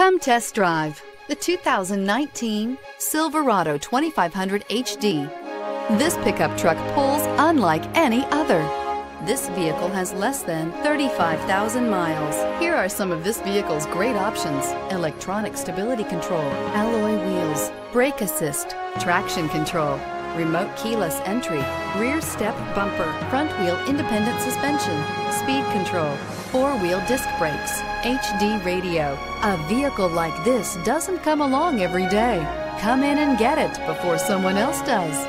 Come test drive the 2019 Silverado 2500 HD. This pickup truck pulls unlike any other. This vehicle has less than 35,000 miles. Here are some of this vehicle's great options: electronic stability control, alloy wheels, brake assist, traction control, remote keyless entry, rear step bumper, front wheel independent suspension, speed control, four-wheel disc brakes, HD radio. A vehicle like this doesn't come along every day. Come in and get it before someone else does.